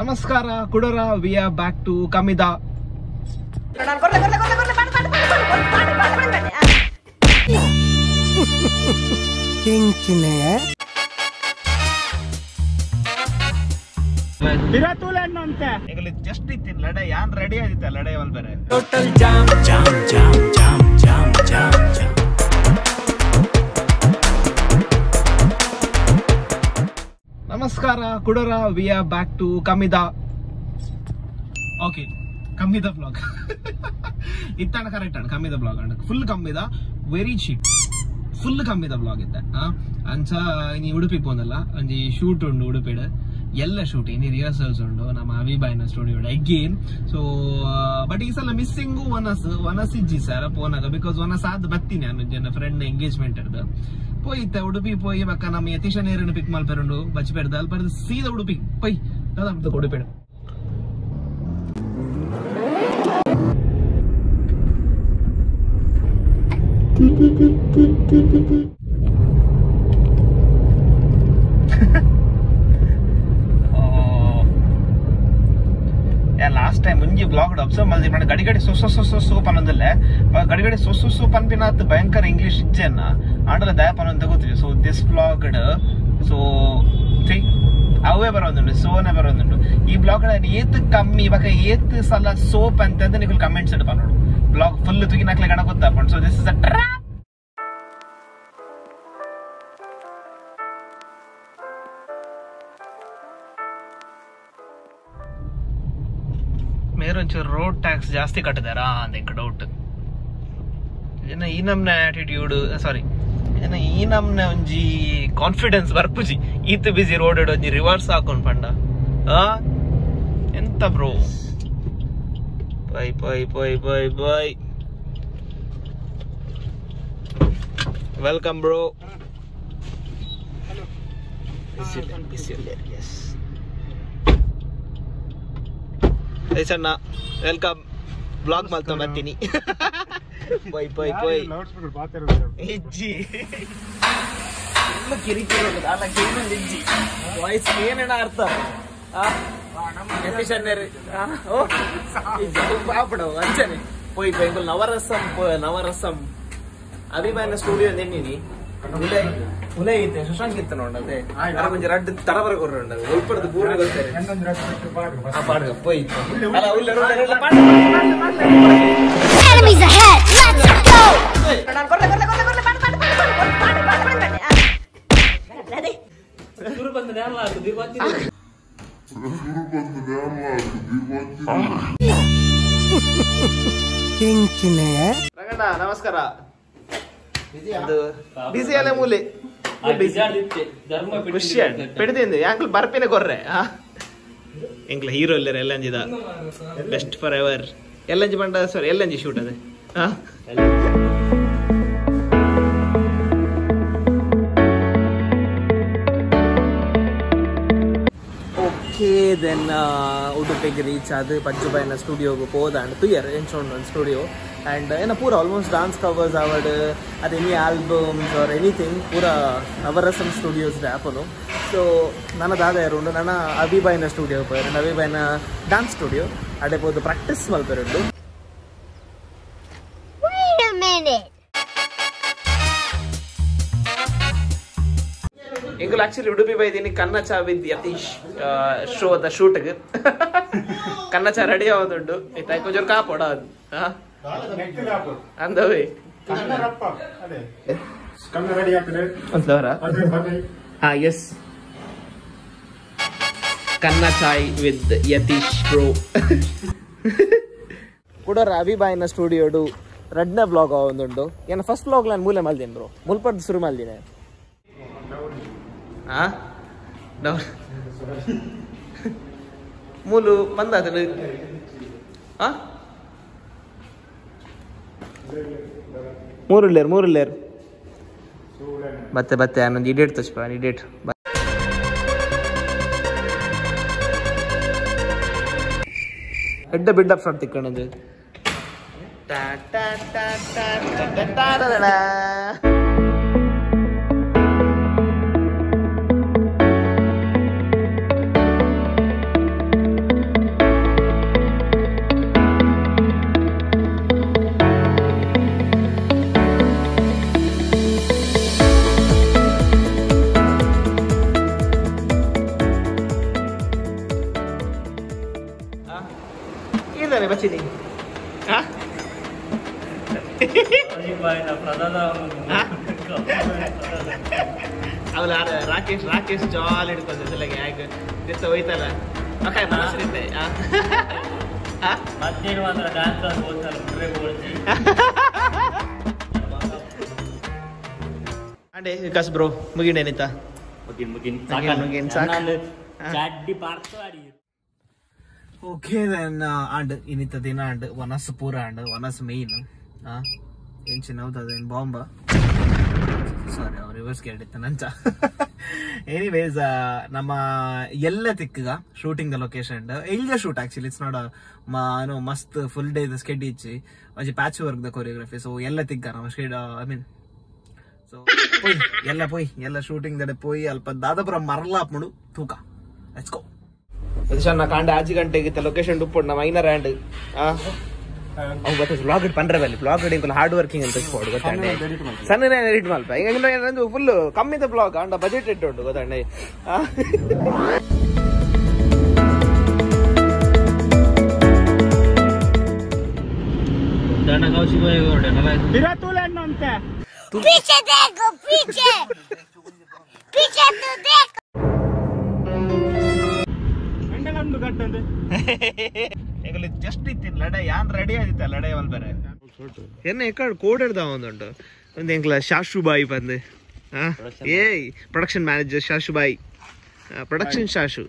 Namaskara, Kudara, we are back to Kammida. Just it in Lade, I'm ready at the Lade on the total jam, jam, jam, jam, jam, jam, jam. Namaskara, Kudara, we are back to Kammida. Okay, Kammida Vlog. It's not correct, Kammida Vlog. Full Kammida, very cheap. Full Kammida Vlog. And you would pick on the and the shoot on Nudupeter. Yellow shoot in rehearsals and Namavi by a studio again. So, but he's a missing one as one as Sarapona because one as the Batina and a friend engagement at the Poita Udupi Poe Bakanami, Tishan air and a pick Malperundo, Bachperdal, but see the Udupi Poe, the Kodiped. Last time when you vlogged up so maldi mane gadi gadi so panandale gadi gadi so panpinat bayankar english ichena andra daya pananta gotri so this vlogged so see avve barondundu so na barondundu ee vlog ala yeth kammi ivaga yeth sala soap anta ande niku comments edpa nodu vlog full tuginakle gana gotta appan so this is a trap. Road tax ಜಾಸ್ತಿ ಕಟ್ಟಿದಾರಾ ಅಂತ ಒಂದು doubt ಇದನ್ನ ಈ ನಮ್ಮನೆ attitude sorry ಇದನ್ನ ಈ ನಮ್ಮನೆ ಒಂಜಿ ಕಾನ್ಫಿಡೆನ್ಸ್ ಬರ್ಪುಜಿ ಈತ ಬಿಜಿ ರೋಡ್ ಒಂಜಿ ರಿವರ್ಸ್ ಹಾಕೊಂಡ್ ಪಂಡ ಆ ಎಂತ bro bye bye bye bye bye welcome bro hello yes welcome vlog malta martini boy boy boy loud speaker baathirudu ejji illa kirikiro alla game ejji voice enana artha ha nam efficiency oh ejji paapadu anjane boy boy navarasam abhimana studio nennini ule ite Shashank ittanu undade ara konje red taravara korru undade ulparadu poorna gottare ennond red picture paadu aa paadu poi ala ulle red paadu enemies ahead let's go nan korre paadu ready suru bandu nalla adu birvatti kinkine ragana namaskara busy alle mule busy aditte dharma pedide ankle barpine korre ha ankle hero ellare ellanji da best forever ellanji banda sorry ellanji shoot ade ha okay then Udupi reach adu Shashubhai na studio go poda and two year in studio and pura almost dance covers our at any albums or anything pura our some studios da apolo so nana dada yaru nana Abhibai na studio per Abhibai na dance studio ade podu practice mal perundu wait a minute engul actually Udupi bai dini kanna cha with Yathish show the shoot kanna cha ready avudundu itai konjor ka poda ha and the way. Ah, yes. Kanna chai with Yathish bro. Kuda Ravi bhai na studio do Radna vlog avundundo. Yana first vlog lan mule maldin bro. Mulpad suru maldin. Ah? No. Mulu panda thelu. Ah? ಮೂರು ಲೇರ್ ಬತ್ತೆ ಅನ್ನೊಂದು ಇಡೇಟ್ ತಚ್ಪ ಇಡೇಟ್ ಹೆಡ್ ಬಿಡ್ ಅಪ್ ಶಾಟ್ ತಿಕ್ಕಣದು ಟಾ ಟಾ ಟಾ ಟಾ ಟಾ ಟಾ ಟಾ ಬಂದಿದ್ದಾನೆ ಬಚ್ಚಿನಿ ಅವಳ ರಾಕೇಶ್ ರಾಕೇಶ್ ಜಾಲ್ ಹಿಡ್ಕೊಂಡಿದ್ದಲ್ಲ ಯಾಕೆ ದಿವಸ ಹೋಯ್ತಲ್ಲ ಮಕ್ಕ ಮನಸ್ಸಿರುತ್ತೆ ಮತ್ತೇನು ಅಂದ್ರೆ ಡ್ಯಾನ್ಸ್ ಓದ್ತಾರೆ ಬಿಟ್ರೆ ಓಡ್ತಿ ಅಂಡೆ ವಿಕಾಸ್ ಬ್ರೋ ಮುಗಿನೇನಿತ ಮುಗಿನ್ ಮುಗಿನ್ ಸಾಕ ಮುಗಿನ್ ಸಾಕ ಚಾಟಿ ಪಾರ್ತಾಡಿ okay then and inita dina and vanas pura and vanas main enchinavudu aden bomba sorry reverse kelidittan anta anyways nama ella tikkiga shooting the location ella shoot actually it's not a no must full day the sketch ichi aje patch work the choreography so ella tikka nama sketch I mean so ella shooting dade poi alpa dadapura marla apmudu thuka let's go ಯತಿಶಣ್ಣ ಕಾಂಡ ಆಜಿ ಗಂಟೆಗೆ location ಡುಪ್ಪು ನಮ್ಮ ಐನರ್ hand ಅವ್ ಗೊತ್ತ blog ಇಟ್ ಪಂಡ್ರೆ ಅಲ್ಲಿ blog ಇಡಿಂಗ್ ಹಾರ್ಡ್ ವರ್ಕಿಂಗ್ ಅಂತ ಸ್ಪೋರ್ಟ್ ಗೊತ್ತಂಡೆ ಸಣ್ಣನೇ ಎಡಿಟ್ ಮಾಡ್ಪ ಹಿಂಗಂದ್ರೆ ಏನಂದು ಫುಲ್ ಕಮ್ಮಿದ ಬ್ಲಾಗ್ ಅಂಡ ಬಜೆಟ್ ಇಟ್ಟು ಉಂಟು ಗೊತ್ತಂಡೆ ದಣ್ಣ ಕೌಶಿಕ್ ಭಾಯ್ ಹೊರಡೆ ನಲ್ಲ ಬಿರತುಲ್ ಅಣ್ಣಂತ ಪೀಚೆ ದೇಖೋ ಪೀಚೆ ಪೀಚೆ ತು ದೇಖೋ ಜಸ್ಟ್ ಇತ್ತಿತ್ತು ಲಡೈ ಯಾನ್ ರೆಡಿ ಆದಿತ್ತ ಲಡೈ ಒಂದು ಬೇರೆ ಎನ್ನ ಎಕ್ಕಡ್ ಕೋಡ್ ಹಿಡ್ದಾವ ಒಂದುಂಟು ಒಂದು ಎಂಕ್ಲ ಶಾಶುಭಾಯಿ ಬಂದೆ ಏಯ್ ಪ್ರೊಡಕ್ಷನ್ ಮ್ಯಾನೇಜರ್ ಶಾಶುಭಾಯಿ ಪ್ರೊಡಕ್ಷನ್ ಶಾಶು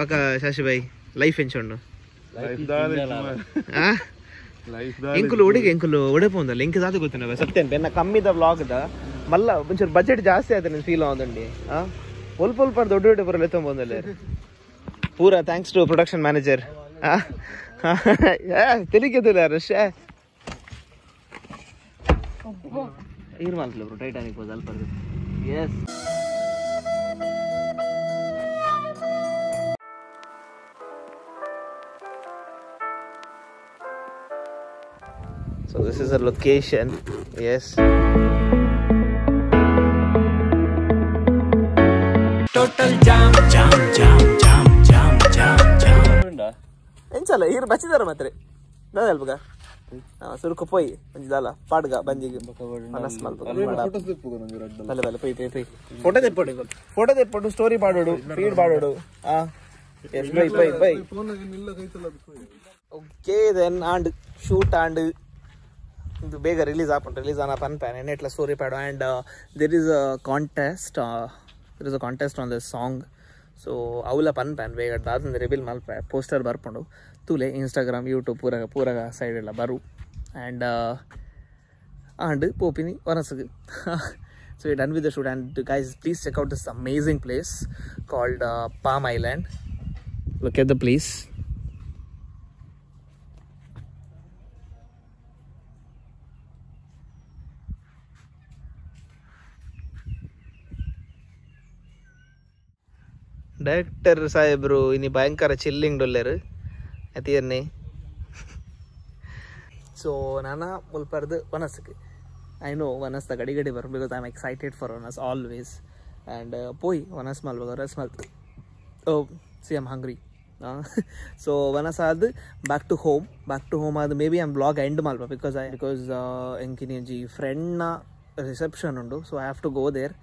ಬಕ ಶಾಶುಭಾಯಿ ಲೈಫ್ ಎಂಚೊಂಡು ಎಂಕುಲು ಒಡಿಗೆ ಎಂಕುಲು ಒಡೆಪೋಂದ ಲಿಂಕ್ ದಾದ ಗೊತ್ತಿನ ಸತ್ಯನ್ ಬೆನ್ನ ಕಮ್ಮಿದ ವ್ಲಾಗ್ದ ಮಲ್ಲ ಒಂಚೂರು ಬಜೆಟ್ ಜಾಸ್ತಿ ಆಯ್ತು ನಿನ್ ಫೀಲ್ ಆಗೋದಂಡಿ ಒಲ್ಪೊಲ್ಪ ದೊಡ್ಡ ದೊಡ್ಡ ಬರಲ್ಲ ತೊಂಬಂದಲ್ಲಿ ಪೂರಾ ಥ್ಯಾಂಕ್ಸ್ ಟು ಪ್ರೊಡಕ್ಷನ್ ಮ್ಯಾನೇಜರ್ ತೆಲಿಗೆದಿಲ್ಲ ರಶ್ ಏನು ಮಾಡ್ಲಿ ಬ್ರೋ ಟೈಟಾನಿಕ್ ಹೋದ ಅಲ್ಪ yes so this is a location yes total jam jam jam jam ಎಂಚಲ್ಲ ಇರು ಬಚ್ಚಿದಾರ ಮಾತ್ರ ನಾಲ್ಪಗ ಸುರುಕು ಪೋಯಿ ಒಂದಿದಲ್ಲ ಪಾಡ್ಗ ಬಂಜಿಗೆ ಫೋಟೋ ತೆಪ್ಪೋಡು ಫೋಟೋ ತೆಪ್ಪೋಡು ಸ್ಟೋರಿ ಮಾಡೋಡು ಫೀಡ್ ಮಾಡೋಡು yes bye bye bye okay then and shoot and ಇದು ಬೇಗ ರಿಲೀಸ್ ಆಪನ್ ರಿಲೀಸ್ ಆನ ಪನ್ ಪ್ಯಾನ್ ಎನ್ ಇಟ್ಲ ಸ್ಟೋರಿ ಪ್ಯಾಡು and there is a contest on this song so ಅವಲ ಪನ್ ಪ್ಯಾನ್ ಬೇಗ ಅದಂದು ರಿವೀಲ್ ಮಲ್ಪ ಪೋಸ್ಟರ್ ಬರ್ಕೊಂಡು ತೂಲೆ ಇನ್ಸ್ಟಾಗ್ರಾಮ್ ಯೂಟ್ಯೂಬ್ ಪೂರಾಗ ಸೈಡ್ ಎಲ್ಲ ಬರು ಆ್ಯಂಡ್ ಆಂಡ್ ಪೋಪಿನಿ ಒನಸು so you done with the shoot and guys please check out this amazing place called palm island look at the place director ಸಾಹೇಬ್ರು ಇನ್ನು ಭಯಂಕರ ಚಿಲ್ಲಿಂಗ್ ಡೊಲ್ಲೆರು ಅತಿಯನ್ನೇ ಸೊ ನಾನು ಮುಲ್ಪರ್ದು ವನಸ್ಗೆ ಐ ನೋ ವನಸ್ ದ ಗಡಿ ಗಡಿ ಬರು because I am excited for ವನಸ್ ಆಲ್ವೇಸ್ ಆ್ಯಂಡ್ ಪೋಯ್ ವನಸ್ ಮಲ್ಬೇಕು ರಸ್ ಮಲ್ O C am hungry so ವನಸ್ ಆದ ಬ್ಯಾಕ್ ಟು ಹೋಮ್ ಆದ maybe am blog end ಮಲ್ಪ ಬಿಕಾಸ್ ಎಂಕಿನಿಂಜಿ ಫ್ರೆಂಡ್ನ ರಿಸೆಪ್ಷನ್ ಉಂಡು so I have to go there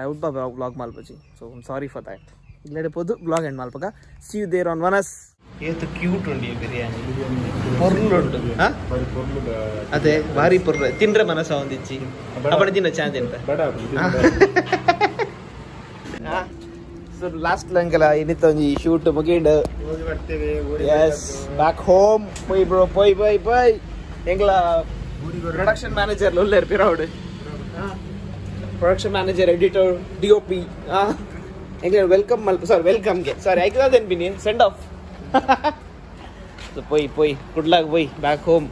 I would blog ಮಲ್ಪಜಿ so I'm sorry for that ಇಲ್ಲಡೆ ಪೋದು ಬ್ಲಾಗ್ ಎಂಡ್ ಮಾಲ್ಪಕ ಸಿ ಯು ದೇರ್ ಆನ್ ವನಸ್ ಏತು ಕ್ಯೂಟ್ ಉಂಡಿ ಬಿರಿಯಾನಿ ಪೊರ್ಲು ಉಂಟು ಅದೇ ಭಾರಿ ಪೊರ್ಲು ತಿಂದ್ರೆ ಮನಸ ಒಂದಿಚ್ಚಿ ಅಪ್ಪಣ ತಿನ್ನ ಚಾಂದ್ ಎಂತ ಸೊ ಲಾಸ್ಟ್ ಲಂಕಲ ಇನ್ನಿತ್ತ ಒಂಜಿ ಶೂಟ್ ಮುಗಿಂಡು ಎಸ್ ಬ್ಯಾಕ್ ಹೋಮ್ ಪೊಯ್ ಬ್ರೋ ಪೊಯ್ ಬೈ ಬೈ ಎಂಗ್ಲ ಪ್ರೊಡಕ್ಷನ್ ಮ್ಯಾನೇಜರ್ ಲೊಲ್ಲೇರ್ ಪಿರೌಡ್ production manager editor D O P ಎಂಗ್ಲೇ ವೆಲ್ಕಮ್ ಮಲ್ಪ ಸಾರಿ ವೆಲ್ಕಮ್ಗೆ ಸಾರಿ ಐಕದಾದೇನು ಬಿನಿ ಸೆಂಡ್ ಆಫ್ ಸೊ ಪೊಯ್ ಪೊಯ್ ಕುಡ್ಲಾಗ ಪೊಯ್ ಬ್ಯಾಕ್ ಹೋಮ್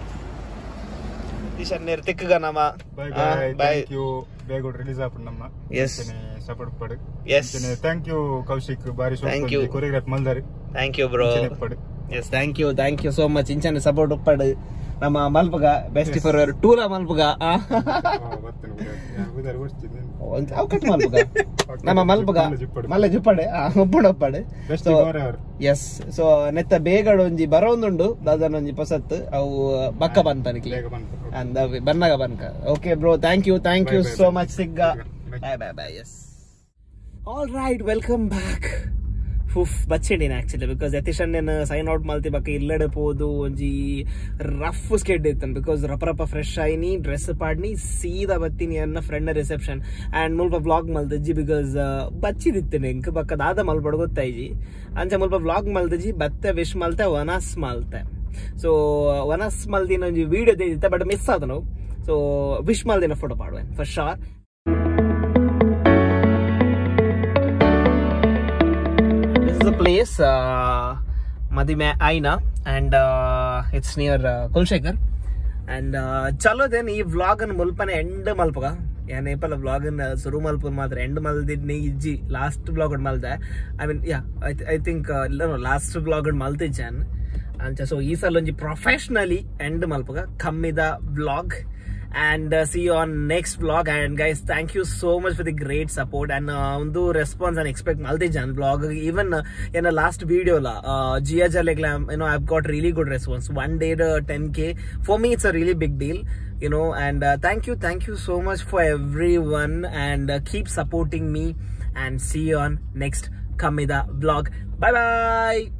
ಟಿಶನ್ ನೇರ್ ತಿಕ್ಕಗ ನಮ್ಮ ಥ್ಯಾಂಕ್ ಯು ಬೇಗ ರಿಲೀಸ್ ಆಪು ನಮ್ಮ ಎಸ್ ಸಪೋರ್ಟ್ ಪಡು ಎಸ್ ಥ್ಯಾಂಕ್ ಯು ಕೌಶಿಕ್ ಬಾರಿ ಥ್ಯಾಂಕ್ ಯು ಕೊರಿಯೋಗ್ರಾಫ್ ಮಲ್ದಾರಿ thank you bro Yes, thank you so much. Inchana support uppadu. Nama Malpaga, best for her. Tula Malpaga. How cut Malpaga? Nama Malpaga. Malajupade. Uppade. Best for her. Yes. So netta begadonji barondundu. Dadanonji pasat. Au bakka bantaniki. And bannaga banka. Okay, bro. Thank you so much, Sigga. Bye. Yes. All right. Welcome back. Oof, bachedin actually because Yathish and sign out malti baka illade podu onji rough sked ittan because rappa fresh ayni dress padni seeda battini anna friend reception and mulpa vlog maldaji because bachiditten enka baka dada mal padgottaiji anja mulpa vlog maldaji batte wish malte vanas malte so vanas maldin onji video deiditte but miss adanu so wish maldina photo padven for sure. Place Madhime Aina and it's near Kulshekar and chalo then ee vlog an mulpane end malpaga yan epala vlog an shuru malpu madra end maldidne iji last vlog ad malda I mean yeah I think no last vlog ad maltijan and so ee salonji professionally end malpaga Kammida Vlog and see you on next vlog. And guys, thank you so much for the great support and undu response and expect Maldijan vlog. Even in the last video la Jia Jaleglam, you know, I've got really good response. One day to 10K for me, it's a really big deal, you know. And thank you so much for everyone and keep supporting me. And see you on next Kammida Vlog. Bye bye.